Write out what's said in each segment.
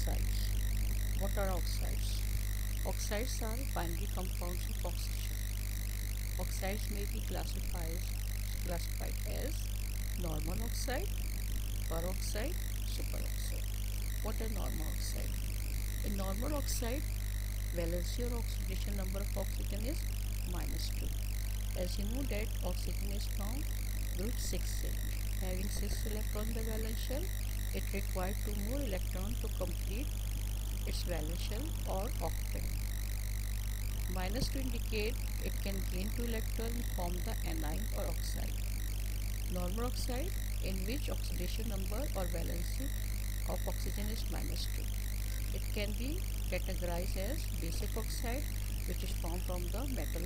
oxides. What are oxides? Oxides are binary compounds of oxygen. Oxides may be classified as normal oxide, peroxide, superoxide. What are normal oxide? In normal oxide, valency or oxidation number of oxygen is -2. As you know that oxygen is from group 6A. Having 6 electrons in the valence shell, it requires 2 more electrons to complete its valence shell or octet. -2 indicate it can gain 2 electrons and form the anion or oxide. Normal oxide, in which oxidation number or valency of oxygen is -2. It can be categorized as basic oxide, which is formed from the metal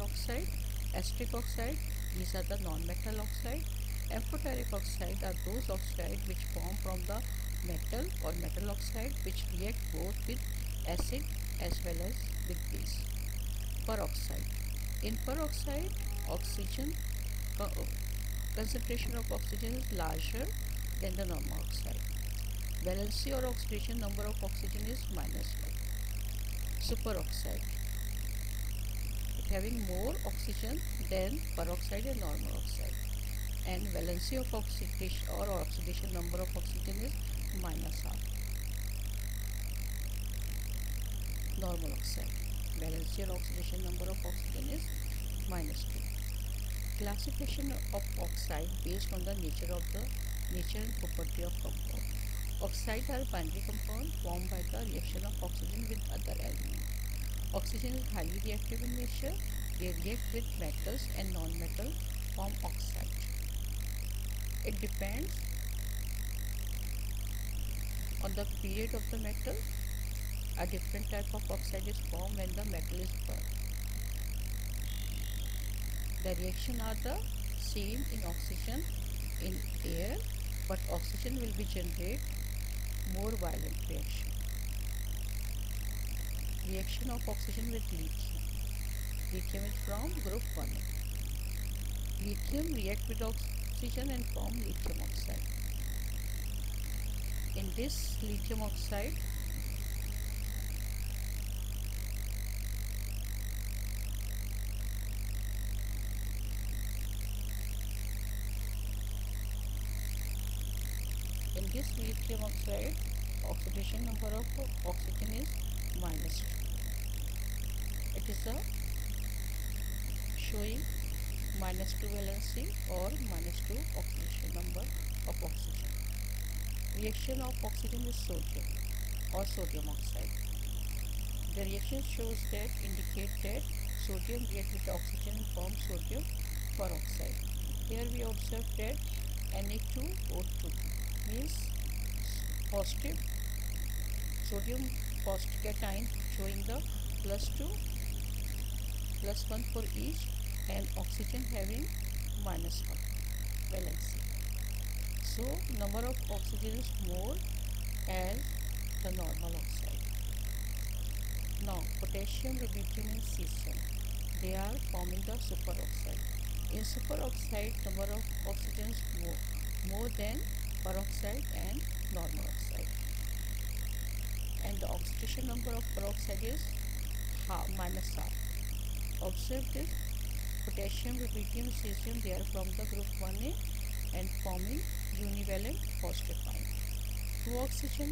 oxide, acetic oxide, these are the non-metal oxide. Amphoteric oxide are those oxides which form from the metal or metal oxide, which react both with acid as well as with base. Peroxide. In peroxide, concentration of oxygen is larger than the normal oxide. Valency or oxidation number of oxygen is -1. Superoxide. It having more oxygen than peroxide and normal oxide. And valency of oxidation or oxidation number of oxygen is -1. Normal oxide. Valency or oxidation number of oxygen is -2. Classification of oxide based on the nature and property of compound. Oxides are binary compound formed by the reaction of oxygen with other elements. Oxygen is highly reactive in nature. They react with metals and non-metal form oxide. It depends on the period of the metal. A different type of oxide is formed when the metal is burned. The reactions are the same in oxygen in air, but oxygen will be generate more violent reaction. Reaction of oxygen with lithium. Lithium is from group 1. Lithium react with oxygen and form lithium oxide. In this lithium oxide, oxidation number of oxygen is -2. It is a showing -2 valency or -2 oxidation number of oxygen. Reaction of oxygen with sodium or sodium oxide. The reaction shows that indicate that sodium reacts with oxygen and forms sodium peroxide. Here we observe that Na2O2 means positive sodium positive cation showing the +2, +1 for each, and oxygen having -1 valency. So number of oxygen is more as the normal oxide. Now potassium, rubidium and cesium, they are forming the superoxide. In superoxide, number of oxygen is more than peroxide and normal oxide, and the oxidation number of peroxide is -1. Observe this potassium, rubidium, cesium, they are from the group 1A and forming univalent positive ion. 2 oxygen,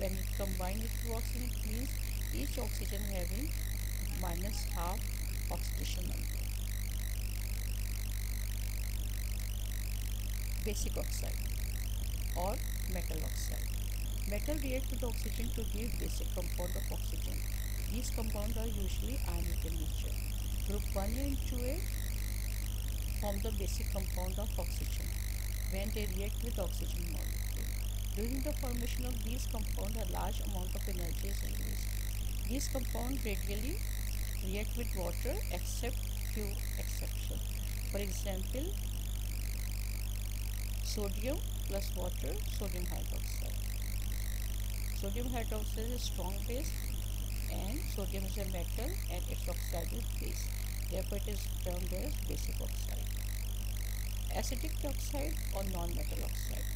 when it combined with 2 oxygen, it means each oxygen having -1 oxidation number. Basic oxide or metal oxide. Metal react with oxygen to give basic compound of oxygen. These compounds are usually ionic in nature. Group 1 and 2A form the basic compound of oxygen when they react with oxygen molecule. During the formation of these compounds, a large amount of energy is released. These compounds readily react with water except few exceptions. For example, sodium plus water, sodium hydroxide. Sodium hydroxide is a strong base and sodium is a metal and its oxide is base. Therefore, it is termed as basic oxide. Acetic oxide or non-metal oxide.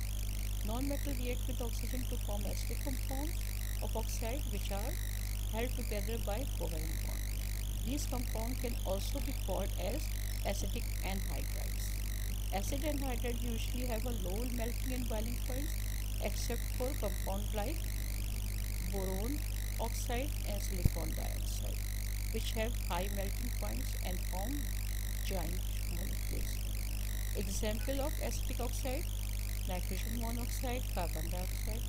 Non-metal react with oxygen to form acetic compounds of oxide, which are held together by covalent bond. These compounds can also be called as acetic anhydrides. Acid anhydrides usually have a low melting and boiling point, except for compounds like boron oxide and silicon dioxide, which have high melting points and form giant molecules. Example of acetic oxide: nitrogen monoxide, carbon dioxide,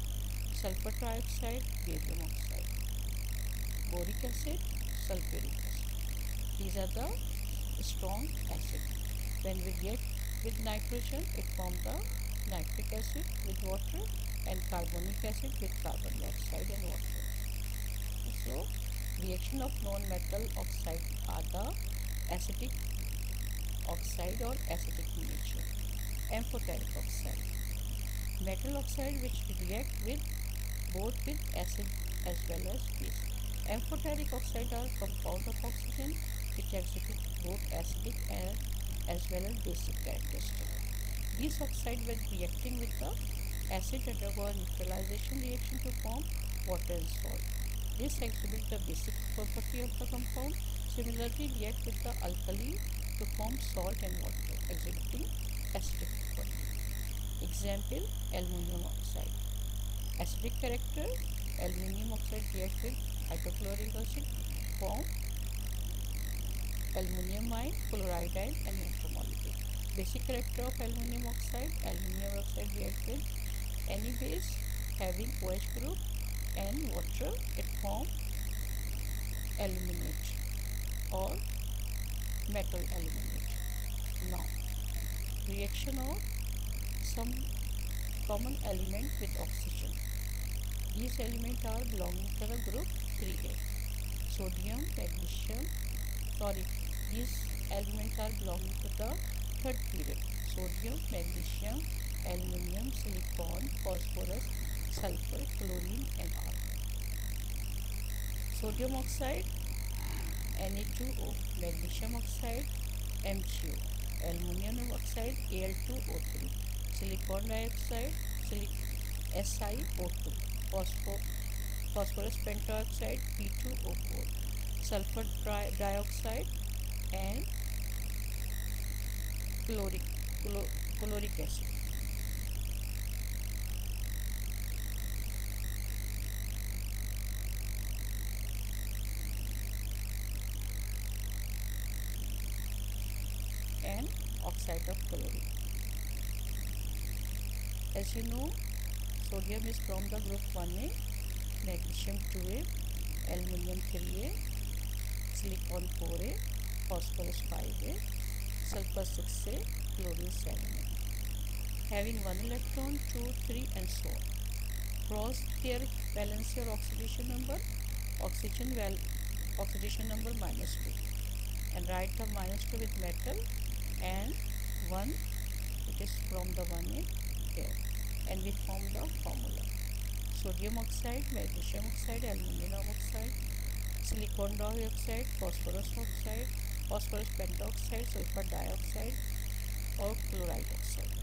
sulfur trioxide, barium oxide, boric acid, sulfuric acid. These are the strong acids. When we react with nitrogen, it forms the nitric acid with water and carbonic acid with carbon dioxide and water. So, reaction of non-metal oxide are the acetic oxide or acetic nature. Amphoteric oxide: metal oxide which react with both with acid as well as base. Amphoteric oxide are compound of oxygen which exhibit both acidic and as well as basic characteristics. These oxides, when reacting with the acid, undergo a neutralization reaction to form water and salt. This exhibits the basic property of the compound. Similarly, react with the alkali to form salt and water, exhibiting acidic property. Example: aluminum oxide. Acidic character: aluminum oxide reacts with hydrochloric acid to form aluminium ion, chloride ion and electromolecule. Basic character of aluminum oxide: aluminum oxide reacts with any base having OH group and water, it forms aluminate or metal aluminate. Now, reaction of some common element with oxygen. These elements are belonging to the group 3A: sodium, magnesium, chlorine. These elements are belonging to the third period: sodium, magnesium, aluminum, silicon, phosphorus, sulfur, chlorine and argon. Sodium oxide, Na2O, magnesium oxide, MgO, aluminum oxide, Al2O3, silicon dioxide, SiO2, phosphorus pentoxide, P2O4, sulfur dioxide and chloric acid. Oxide of chlorine. As you know, sodium is from the group 1A, magnesium 2A, aluminum 3A, silicon 4A, phosphorus 5A, sulfur 6A, chlorine 7A. Having 1 electron, 2, 3 and so on. Cross their valence or oxidation number, oxidation number -2, and write the -2 with metal and 1, it is from the 1A here, and we form the formula: sodium oxide, magnesium oxide, aluminum oxide, silicon dioxide, phosphorus oxide, phosphorus pentoxide, sulfur dioxide or chloride oxide.